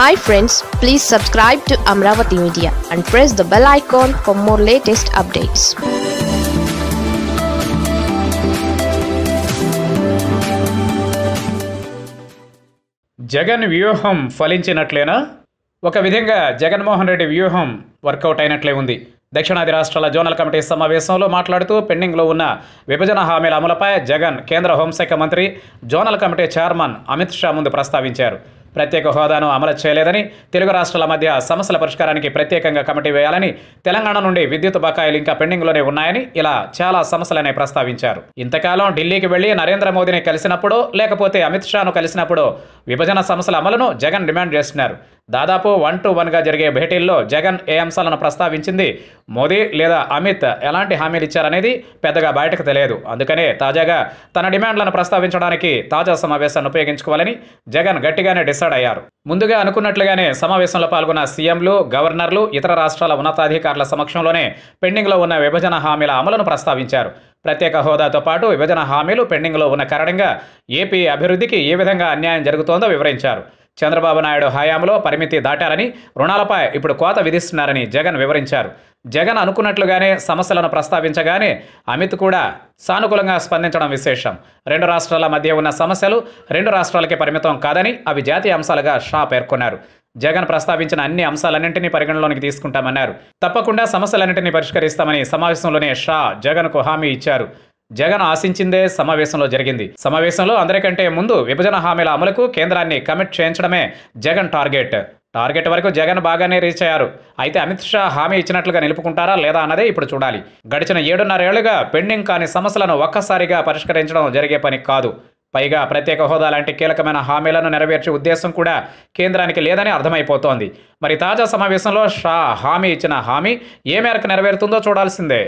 Hi friends, please subscribe to Amravati Media and press the bell icon for more latest updates. Jagan వ్యూహం ఫలించినట్లేనా? ఒక విధంగా జగన్మోహన్ రెడ్డి వ్యూహం work out అయినట్లే ఉంది. దక్షిణాది రాష్ట్రాల జోనల్ కమిటీ సమావేశంలో మాట్లాడుతూ పెండింగ్లో ఉన్న విభజన హామీల అమలుపై జగన్ కేంద్ర హోంశాఖ మంత్రి, zonal committee chairman Amit Shah ముందు ప్రస్తావించారు. ప్రత్యేక హోదాను అమలు చేయలేదని, తెలుగు రాష్ట్రాల మధ్య సమస్యల పరిష్కారానికి ప్రత్యేకంగా కమిటీ వేయాలని, తెలంగాణ నుండి విద్యుత్ బకాయిలు ఇంకా పెండింగ్లోనే ఉన్నాయని, ఇలా చాలా సమస్యలనే ప్రస్తావించారు. ఇంతకాలం ఢిల్లీకి వెళ్లి నరేంద్ర మోదీని కలిసినప్పుడు లేకపోతే అమిత్ షాను కలిసినప్పుడు విభజన సమస్యల అమలును జగన్ డిమాండ్ చేస్తున్నారు. దాదాపు 1-to-1గా జరిగే భేటీల్లో జగన్ ఏ అంశాలను ప్రస్తావించింది, మోదీ లేదా అమిత్ ఎలాంటి హామీలు ఇచ్చారనేది పెద్దగా బయటకు తెలియదు. అందుకనే తాజాగా తన డిమాండ్లను ప్రస్తావించడానికి తాజా సమావేశాన్ని ఉపయోగించుకోవాలని జగన్ గట్టిగానే డిసైడ్ అయ్యారు. ముందుగా అనుకున్నట్లుగానే సమావేశంలో పాల్గొన్న సీఎంలు, గవర్నర్లు ఇతర రాష్ట్రాల ఉన్నతాధికారుల సమక్షంలోనే పెండింగ్లో ఉన్న విభజన హామీల అమలును ప్రస్తావించారు. ప్రత్యేక హోదాతో పాటు విభజన హామీలు పెండింగ్లో ఉన్న కారణంగా ఏపీ అభివృద్ధికి ఏ విధంగా అన్యాయం జరుగుతోందో వివరించారు. చంద్రబాబు నాయుడు హయాంలో పరిమితి దాటారని, రుణాలపై ఇప్పుడు కోత విధిస్తున్నారని జగన్ వివరించారు. జగన్ అనుకున్నట్లుగానే సమస్యలను ప్రస్తావించగానే అమిత్ కూడా సానుకూలంగా స్పందించడం విశేషం. రెండు రాష్ట్రాల మధ్య ఉన్న సమస్యలు రెండు రాష్ట్రాలకే పరిమితం కాదని, అవి జాతీయ అంశాలుగా షా పేర్కొన్నారు. జగన్ ప్రస్తావించిన అన్ని అంశాలన్నింటినీ పరిగణలోనికి తీసుకుంటామన్నారు. తప్పకుండా సమస్యలన్నింటినీ పరిష్కరిస్తామని సమావేశంలోనే షా జగన్కు హామీ ఇచ్చారు. జగన్ ఆశించిందే సమావేశంలో జరిగింది. సమావేశంలో అందరికంటే ముందు విభజన హామీల అమలుకు కేంద్రాన్ని కమిట్ చేయించడమే జగన్ టార్గెట్ వరకు జగన్ బాగానే రీచ్ అయ్యారు. అయితే అమిత్ షా హామీ ఇచ్చినట్లుగా నిలుపుకుంటారా లేదా అన్నదే ఇప్పుడు చూడాలి. గడిచిన 7.5 ఏళ్లుగా పెండింగ్ కాని సమస్యలను ఒక్కసారిగా పరిష్కరించడం జరిగే పని కాదు. పైగా ప్రత్యేక హోదా లాంటి కీలకమైన హామీలను నెరవేర్చే ఉద్దేశం కూడా కేంద్రానికి లేదని అర్థమైపోతోంది. మరి తాజా సమావేశంలో షా హామీ ఇచ్చిన హామీ ఏ మేరకు నెరవేరుతుందో చూడాల్సిందే.